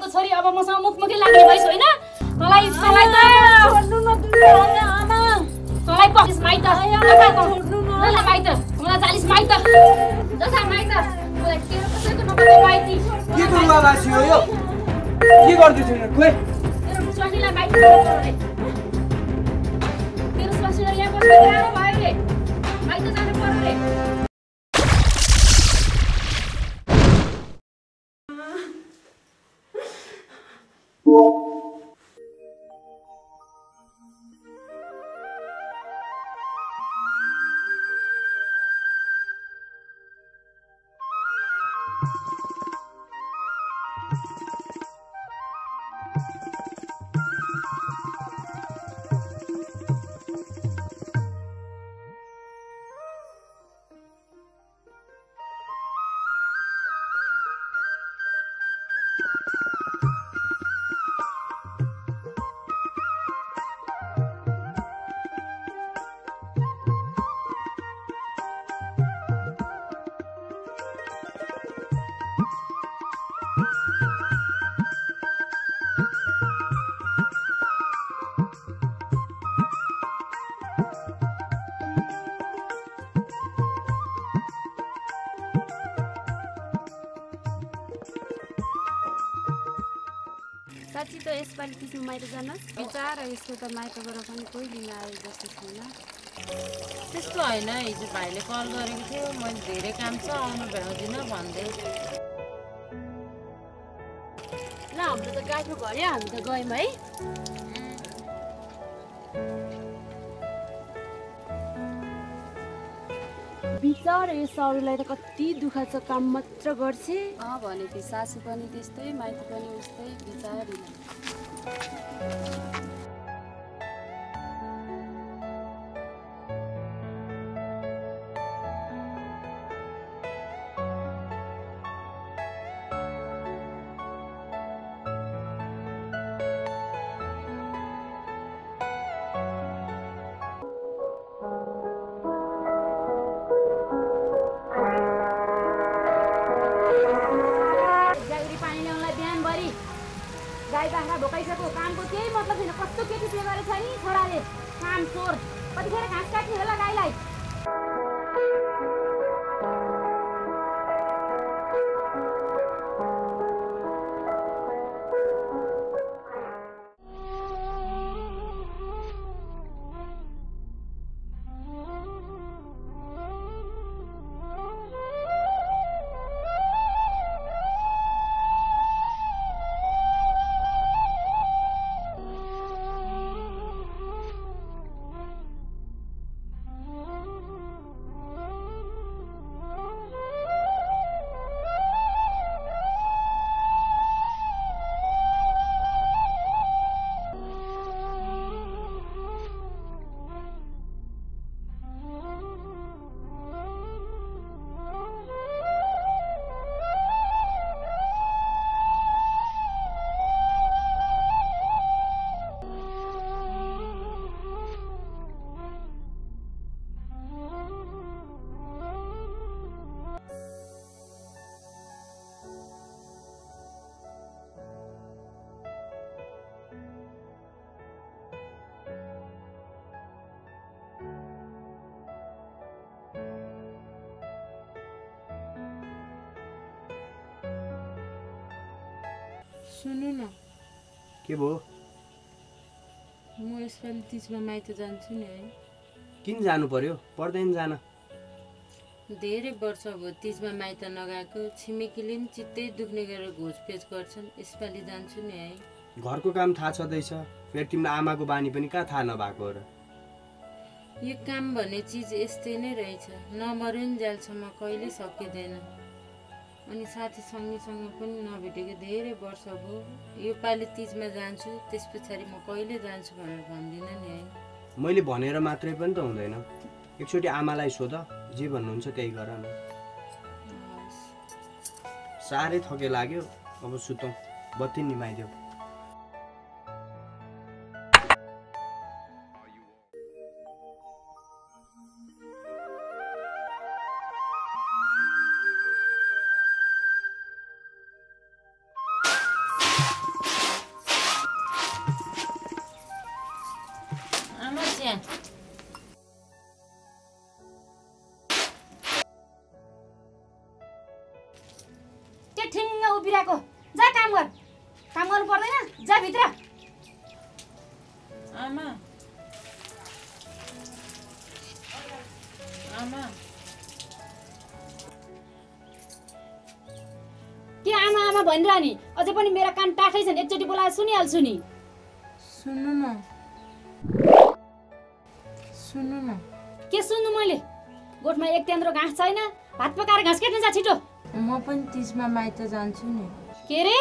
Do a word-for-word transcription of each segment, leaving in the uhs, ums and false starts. को छोरी अब मसँग मुखमुखी लाग्ने भइस हैन तलाई तलाई त भन्नु नदिनु आमा तलाई पच्चीस माइत ल माइत मलाई चालीस माइत जसा माइत मलाई के कसैको नपरे माइती के गर्नु बासी हो यो के गर्दै छैन खोइ मेरो स्वास्नीलाई माइत नगरे मेरो स्वास्नीलाई यहाँ बस्दै गाह्रो भयो रे माइत जानु पर्यो रे साँच्ची तो यसपालि किसिम माइत जान विचार यसको त माइतबाट पनि कोही लिन आए जस्तो छैन। त्यस्तो होइन, हिजो भाइले कल गरेको थियो, मैले धेरै काम छ आउनु भ्याउँदिनँ भन्दै। ल हाम्रो त गाठो भर्यो, हामी त गयौँ है। बिचार यो साउलाई त कति दुःख छ, काम मात्र गर्छ। अँ भनेपछि सासू पनि त्यस्तै, माइती पनि उस्तै, बिचारी। गाई बाख्रा भोकाइसक्यो, कामको केही मतलब छैन। कस्तो केटी बिहे गरेछ नि छोराले, काम चोर। कतिखेर घाँस काट्ने होला गाईलाई। सुन्नु न के भो, म यसपालि तीजमा माइत जान्छु नि है। किन जानु पर्यो, पर्दैन जान। धेरै वर्ष भयो तीजमा माइत नगएको, छिमेकीले पनि चित्तै दुख्ने गरेर घोजपेच गर्छन्। यसपालि जान्छु नि है। घरको काम थाहा छदैछ, फेरि तिम्रो आमाको बानी पनि कहाँ थाहा नभएको र। यो काम भन्ने चिज यस्तै नै रहेछ, नमरुन् जेलसम्म कहिले सकिँदैन। अनि साथी सँगैसँग पनि नभेटेको धेरै वर्ष भयो। यो पालि तीजमा जान्छु, त्यस पछाडि म कहिले जान्छु भनेर भन्दिनँ नि है। मैले भनेर मात्रै पनि त हुँदैन, एकचोटि आमालाई सोध, जे भन्नुहुन्छ त्यही गर न। साह्रै थके लाग्यो, अब सुतौँ, बत्ती निभाइदेऊ। उभिराको जा काम गर, काम गर्नु पर्दैन, जा भित्र। आमा आमा के आमा आमा भनिरा नि, अझै पनि मेरा कान टाठै छन्, एकचोटी बोलाएर सुनिहाल्छु नि। सुन्नु न सुन्नु न के सुन्नु, मैले गोठमा एक तेन्द्रो घाँस छैन, भात पकाएर घाँस काट्न जा छिटो। म पनि तीस मा माइत जान्छु नि। के रे?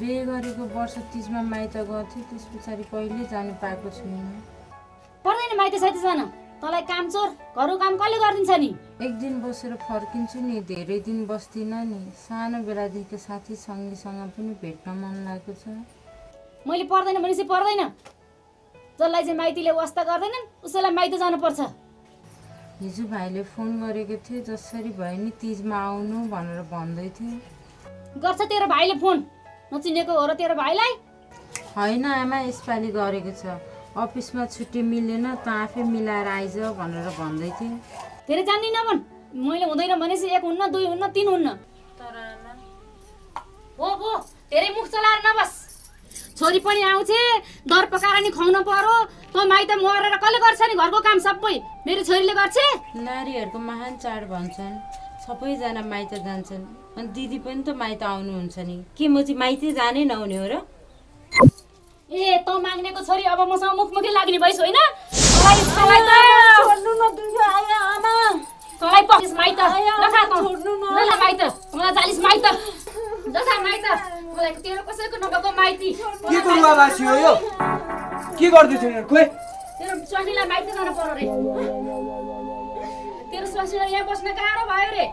बिहे गरेको वर्ष तीस मा माइत गथे, त्यसपछि पहिले जान पाएको छैन। पर्दैन माइत साथी जान, तलाई काम चोर घरको काम कसले गर्दिन्छ नि? एक दिन बसेर फर्किन्छु नि, धेरै दिन बस्दिन नि। सानो बेलादेखि साथी सँगैसँग पनि भेट्न मन लागेको छ। मैले पर्दैन भनेपछि पर्दैन। जसलाई चाहिँ माइतीले वास्ता गर्दैनन् उसैलाई माइत जानु पर्छ। हिजो भाइले फोन गरेको थियो, जसरी भए नि तीजमा आउनु भनेर भन्दै थियो। गर्छ तेरो भाइले फोन, नचिनेको हो र तेरो भाइलाई? हैन आमा, यसपालि गरेको छ, अफिसमा छुट्टी मिलेन त आफै मिलाएर आइज भनेर भन्दै थियो। धेरै जान्नी नभन्, मैले हुँदैन भनेसी एक हुन्न, दुई हुन्न, तीन हुन्न। तर आमा हो हो, धेरै मुख चलाएर नबस। छोरी पनि आउँछे, दर पकाएर नि खुवाउन पर्यो। त माइत मरेर कसले गर्छ नि घरको काम सबै? मेरो छोरीले गर्छ। नारीहरूको महान चाड भन्छन्, सबैजना माइत जान्छन्। अनि दिदी पनि त माइत आउनुहुन्छ नि, के म चाहिँ माइतै जानै नहुने हो र? ए त माग्नेको छोरी अब मसँग मुखमुखी लाग्ने भइस् होइन? के गर्दै थियो खोइ? तेरो स्वास्नीलाई माइत जानु पर्यो रे। तेरो स्वास्नीलाई यहाँ बस्न गाह्रो भयो रे,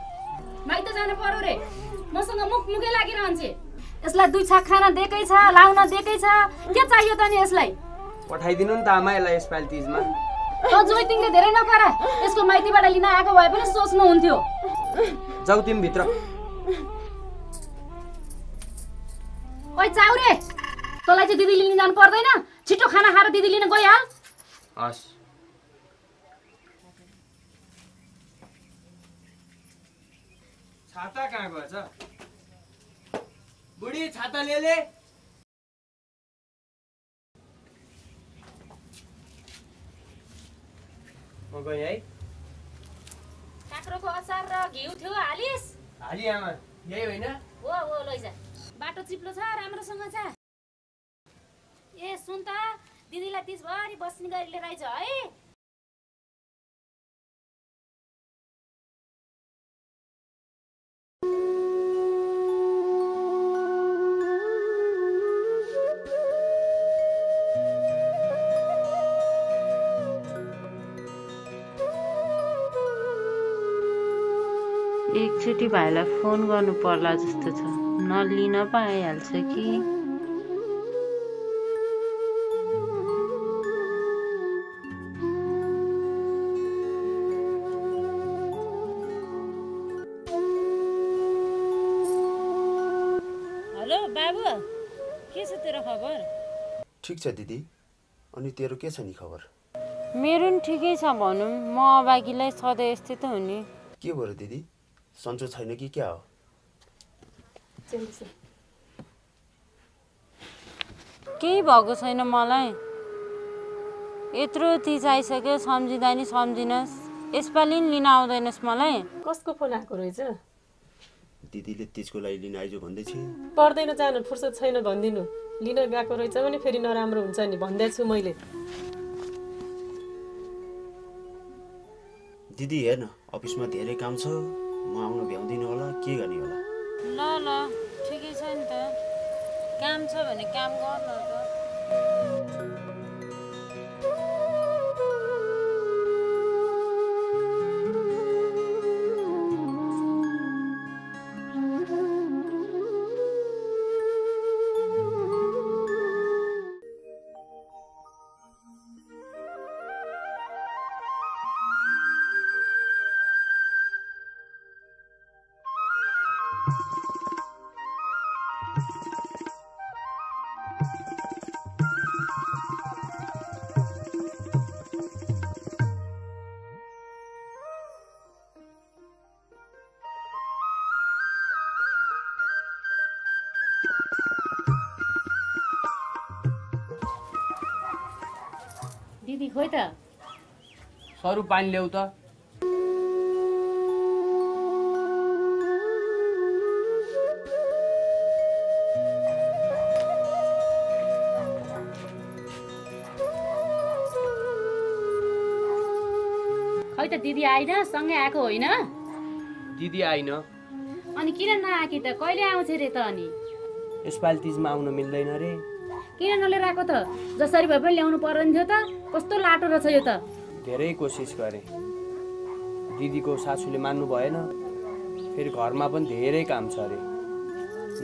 माइत जानु पर्यो रे। मसँग मुख मुखै लागिरहन्छ। यसलाई दुई छाक खाना देकै छ, लाउन देकै छ, के चाहियो त नि? यसलाई पठाइदिनु नि त आमा, यसलाई यसपालि तीजमा। त जोइ तिमीले धेरै नकरा, यसको माइतीबाट लिन आएको भए पनि सोच्नु हुन्थ्यो। जाऊ तिमी भित्र। ओइ जाऊ रे, तलाई चाहिँ दिदी लिन जानु पर्दैन, छिटो खाना खाएर दिदी लिन गइहाल। हस् छाता कहाँ गएछ? बुढी छाता ले ले। म गएँ है। काँक्रोको अचार र घिउ थियो, हालिस? हालि आमा, यही होइन? हो हो, लैजा। बाटो चिप्लो छ, राम्रोसँग छ। ए सुन त, दिदीलाई तीजभरि बस्ने गरी लिएर आइज है। एकचोटि भाइलाई फोन गर्नु पर्ला जस्तो छ, नलिन पाइहाल्छ कि? ठिक छ दिदी, अनि तेरो के छ नि खबर? मेरो नि ठिकै छ भनौँ, म अभागीलाई सधैँ यस्तै त हुने। के भयो दिदी, सन्चो छैन कि क्या हो? केही भएको छैन मलाई। यत्रो तीज आइसक्यो, सम्झिँदा नि सम्झिनस्, यसपालि नि लिन आउँदैनस् मलाई। कसको फोन आएको रहेछ? दिदीले तीजको लागि लिन आइज भन्दै थिए। पर्दैन जानु, फुर्सद छैन भन्दिनु। लिन गएको रहेछ भने फेरि नराम्रो हुन्छ नि, भन्दै छु मैले। दिदी हेर्न, अफिसमा धेरै काम छ, म आउनु भ्याउँदिन होला, के गर्ने होला? ल ल ठिकै छ नि त, काम छ भने काम गर्न त। दिदी खोइ त सरू पानी ल्याउ त खोइ त दिदी आइन सँगै आको होइन दिदी आइन अनि किन नआकी त कहिले आउँछ रे त अनि यसपालि तीजमा आउन मिल्दैन रे किन नलेर आको त जसरी भए पनि ल्याउनु पर्दैन थियो त कस्तो लाटो रहेछ यो त धेरै कोसिस गरे दिदीको सासूले मान्नु भएन फेरि घरमा पनि धेरै काम छ रे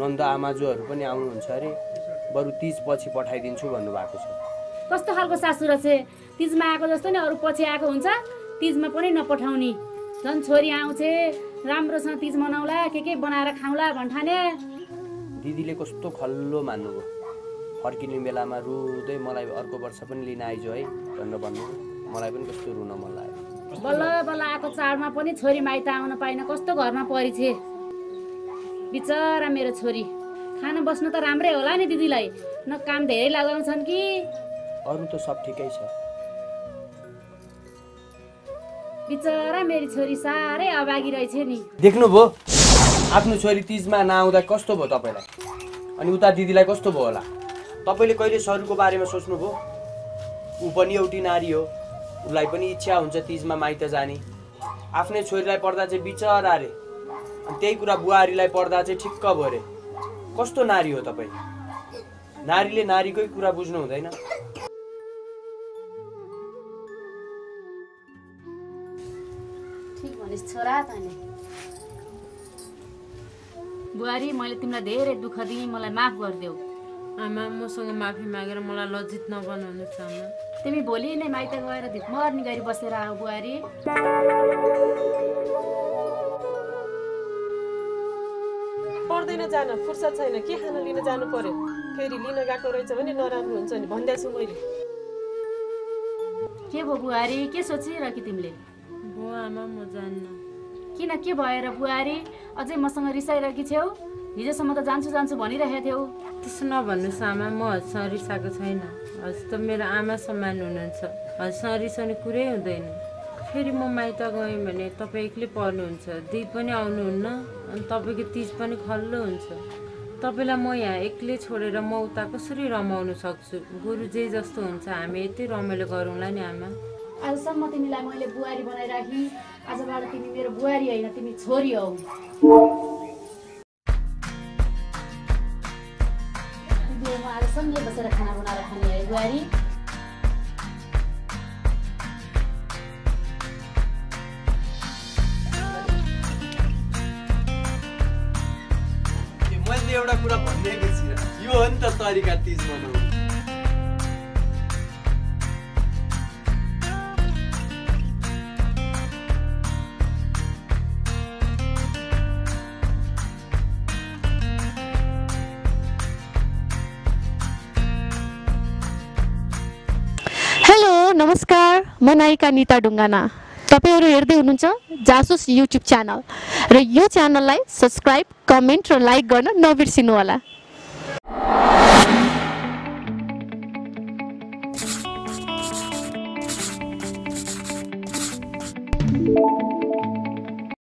नन्द आमाजुहरु पनि आउनु हुन्छ रे बरु तीज पछि पठाइदिन्छु भन्नु भएको छ कस्तो हालको सासू रहेछ तीजमा आको जस्तो नि अरु पछि आको हुन्छ तीजमा पनि नपठाउनी झन् छोरी आउँछे राम्रोसँग तीज मनाउला के के बनाएर खाउला भन्ठाने दिदीले कस्तो खल्लो मान्नुभयो फर्किने बेलामा रुदै मलाई अर्को वर्ष पनि लिन आइजो है भनेर भन्नु मलाई पनि कस्तो रुन मन लाग्यो बल्ल बल्ल आको चाडमा पनि छोरी माइत आउन पाइन कस्तो घरमा परिछे बिचरा मेरो छोरी खाना बस्नु त राम्रै होला नि दिदीलाई न काम धेरै लगाउँछन् कि अरु त सब ठिकै छ बिचरा मेरी छोरी सारै अभागी रहेछ नि देख्नु भो आफ्नो छोरी तीजमा नआउँदा कस्तो भयो तपाईलाई अनि उता दिदीलाई कस्तो भयो होला तपाईले कहिले सरुको बारेमा सोच्नु भो उ पनि एउटी नारी हो उलाई पनि इच्छा हुन्छ तीजमा माइत जाने आफ्नै छोरीलाई पर्दा चाहिँ बिचरा रे अनि त्यही कुरा बुहारीलाई पर्दा चाहिँ ठिक्क भयो रे कस्तो नारी हो तपाई नारीले नारीकै कुरा बुझ्नु हुँदैन छोरा तैले बुहारी मैले तिमीलाई धेरै दुःख दिए मलाई माफ गरिदेऊ आमा मसँग माफी मागेर मलाई लज्जित नबनाउनु चाहन्न तिमी भोलि नै माइत गएर धिपमर्नी गरी बसेर आऊ बुहारी पर्दैन जान फुर्सद छैन के खान लिन जानु पर्यो फेरि लिन गएको रहेछ भने नराम्रो हुन्छ नि भन्दैछु मैले के भो बुहारी के सोचिरहेकी तिमीले बुवा आमा म जान्न किन के भएर बुहारी अझै मसँग रिसाइरहेकी छौ हिजोसम्म त जान्छु जान्छु भनिरहेको थियौ त्यसो नभन्नुस् आमा म हजुरसँग रिसाएको छैन हजुर त मेरो आमा समान हुनुहुन्छ हजुरसँग रिसाउने कुरै हुँदैन फेरि म माइत गएँ भने तपाईँ एक्लै पर्नुहुन्छ दिदी पनि आउनुहुन्न अनि तपाईँको तीज पनि खल्लो हुन्छ तपाईलाई म यहाँ एक्लै छोडेर म उता कसरी रमाउनु सक्छु गुरु जे जस्तो हुन्छ हामी यति रमाइलो गरौँला नि आमा आजसम्म तिमीलाई मैले बुहारी बनाइराखी आजबाट तिमी मेरो बुहारी होइन तिमी छोरी हौ दिदी म आजसम्म बसेर खाना बनाएर खाने है बुहारी मैले एउटा कुरा भनिरहेको छु यो हो नि त तरिका तीज मनाउनु नमस्कार म नायिका निता ढुङ्गाना तपाईहरु हेर्दै हुनुहुन्छ जासूस युट्युब च्यानल र यो च्यानललाई सब्स्क्राइब कमेन्ट र लाइक गर्न नबिर्सिनु होला